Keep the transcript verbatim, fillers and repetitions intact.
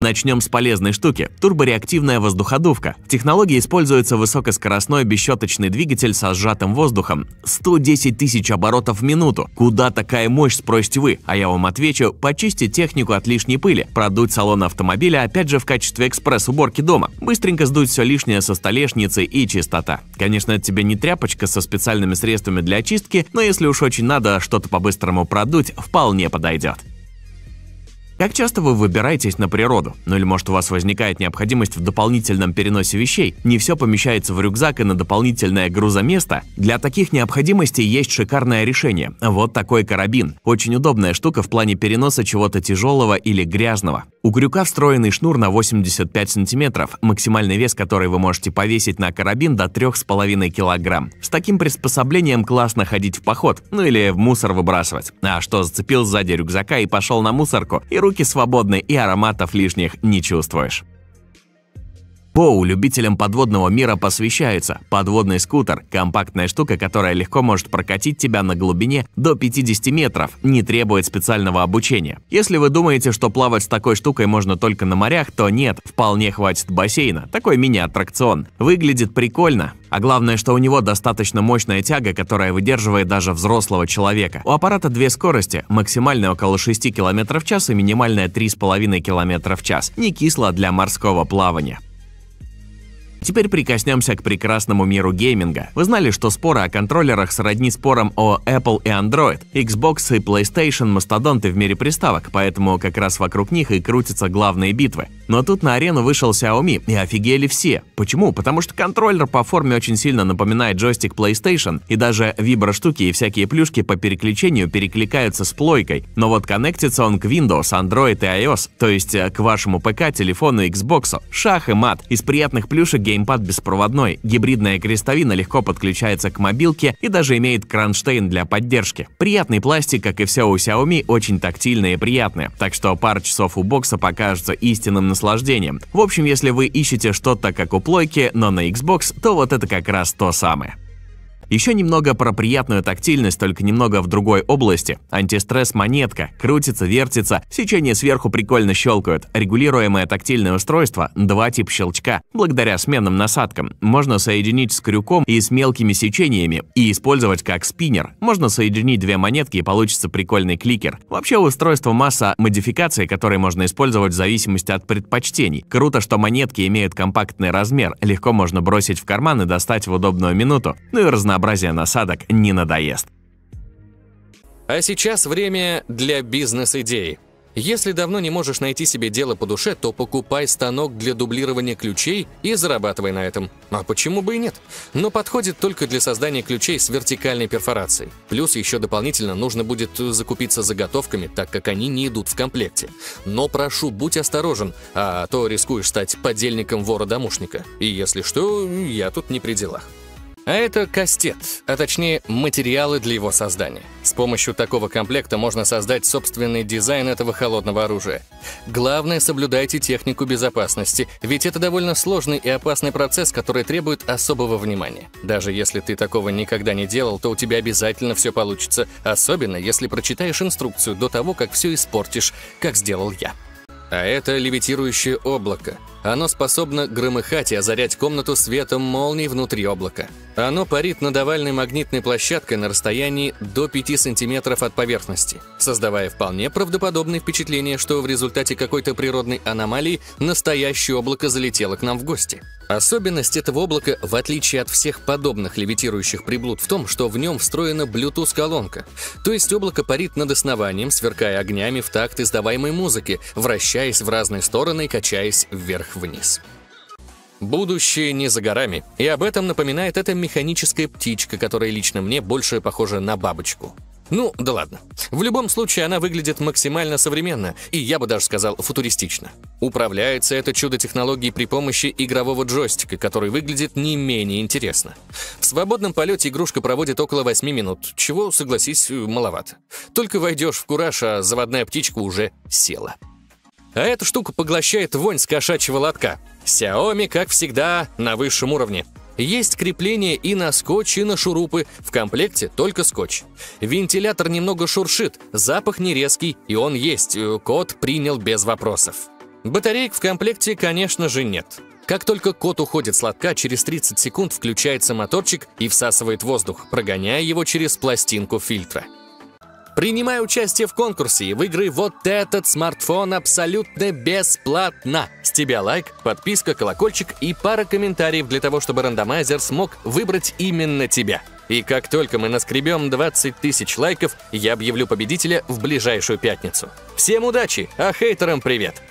Начнем с полезной штуки – турбореактивная воздуходувка. В технологии используется высокоскоростной бесщеточный двигатель со сжатым воздухом – сто десять тысяч оборотов в минуту. Куда такая мощь, спросите вы? А я вам отвечу – почистить технику от лишней пыли, продуть салон автомобиля опять же в качестве экспресс-уборки дома, быстренько сдуть все лишнее со столешницы и чистота. Конечно, это тебе не тряпочка со специальными средствами для очистки, но если уж очень надо что-то по-быстрому продуть, вполне подойдет. Как часто вы выбираетесь на природу? Ну или может у вас возникает необходимость в дополнительном переносе вещей? Не все помещается в рюкзак и на дополнительное грузоместо? Для таких необходимостей есть шикарное решение. Вот такой карабин. Очень удобная штука в плане переноса чего-то тяжелого или грязного. У крюка встроенный шнур на восемьдесят пять сантиметров, максимальный вес, который вы можете повесить на карабин, до трёх с половиной килограмм. С таким приспособлением классно ходить в поход, ну или в мусор выбрасывать. А что, зацепил сзади рюкзака и пошел на мусорку? И руки свободны, и ароматов лишних не чувствуешь. Боу любителям подводного мира посвящается. Подводный скутер – компактная штука, которая легко может прокатить тебя на глубине до пятидесяти метров, не требует специального обучения. Если вы думаете, что плавать с такой штукой можно только на морях, то нет, вполне хватит бассейна, такой мини-аттракцион. Выглядит прикольно. А главное, что у него достаточно мощная тяга, которая выдерживает даже взрослого человека. У аппарата две скорости – максимальная около шести километров в час и минимальная три с половиной километра в час. Не кисло для морского плавания. Теперь прикоснемся к прекрасному миру гейминга. Вы знали, что споры о контроллерах сродни спорам о Apple и Android, Xbox и PlayStation – мастодонты в мире приставок, поэтому как раз вокруг них и крутятся главные битвы. Но тут на арену вышел Xiaomi, и офигели все. Почему? Потому что контроллер по форме очень сильно напоминает джойстик PlayStation, и даже виброштуки и всякие плюшки по переключению перекликаются с плойкой. Но вот коннектится он к Windows, Android и iOS, то есть к вашему ПК, телефону и Xbox. Шах и мат. Из приятных плюшек геймпад беспроводной, гибридная крестовина легко подключается к мобилке и даже имеет кронштейн для поддержки. Приятный пластик, как и все у Xiaomi, очень тактильное и приятное, так что пара часов у бокса покажется истинным наслаждением. В общем, если вы ищете что-то как у плойки, но на Xbox, то вот это как раз то самое. Еще немного про приятную тактильность, только немного в другой области. Антистресс-монетка. Крутится, вертится, сечение сверху прикольно щелкают. Регулируемое тактильное устройство, два типа щелчка. Благодаря сменным насадкам можно соединить с крюком и с мелкими сечениями и использовать как спиннер. Можно соединить две монетки и получится прикольный кликер. Вообще у устройства масса модификаций, которые можно использовать в зависимости от предпочтений. Круто, что монетки имеют компактный размер, легко можно бросить в карман и достать в удобную минуту. Ну и разнообразие. Разнообразие насадок не надоест. А сейчас время для бизнес-идей. Если давно не можешь найти себе дело по душе, то покупай станок для дублирования ключей и зарабатывай на этом. А почему бы и нет? Но подходит только для создания ключей с вертикальной перфорацией. Плюс еще дополнительно нужно будет закупиться заготовками, так как они не идут в комплекте. Но прошу, будь осторожен, а то рискуешь стать подельником вора-домушника. И если что, я тут не при делах. А это кастет, а точнее материалы для его создания. С помощью такого комплекта можно создать собственный дизайн этого холодного оружия. Главное, соблюдайте технику безопасности, ведь это довольно сложный и опасный процесс, который требует особого внимания. Даже если ты такого никогда не делал, то у тебя обязательно все получится, особенно если прочитаешь инструкцию до того, как все испортишь, как сделал я. А это левитирующее облако. Оно способно громыхать и озарять комнату светом молний внутри облака. Оно парит над овальной магнитной площадкой на расстоянии до пяти сантиметров от поверхности, создавая вполне правдоподобное впечатление, что в результате какой-то природной аномалии настоящее облако залетело к нам в гости. Особенность этого облака, в отличие от всех подобных левитирующих приблуд, в том, что в нем встроена Bluetooth-колонка. То есть облако парит над основанием, сверкая огнями в такт издаваемой музыки, вращаясь в разные стороны и качаясь вверх-вниз. Будущее не за горами, и об этом напоминает эта механическая птичка, которая лично мне больше похожа на бабочку. Ну, да ладно. В любом случае, она выглядит максимально современно, и я бы даже сказал, футуристично. Управляется это чудо технологии при помощи игрового джойстика, который выглядит не менее интересно. В свободном полете игрушка проводит около восьми минут, чего, согласись, маловато. Только войдешь в кураж, а заводная птичка уже села. А эта штука поглощает вонь с кошачьего лотка. Xiaomi, как всегда, на высшем уровне. Есть крепление и на скотч, и на шурупы. В комплекте только скотч. Вентилятор немного шуршит, запах не резкий, и он есть. Код принял без вопросов. Батареек в комплекте, конечно же, нет. Как только кот уходит с лотка, через тридцать секунд включается моторчик и всасывает воздух, прогоняя его через пластинку фильтра. Принимай участие в конкурсе и выиграй вот этот смартфон абсолютно бесплатно. С тебя лайк, подписка, колокольчик и пара комментариев для того, чтобы рандомайзер смог выбрать именно тебя. И как только мы наскребем двадцать тысяч лайков, я объявлю победителя в ближайшую пятницу. Всем удачи, а хейтерам привет!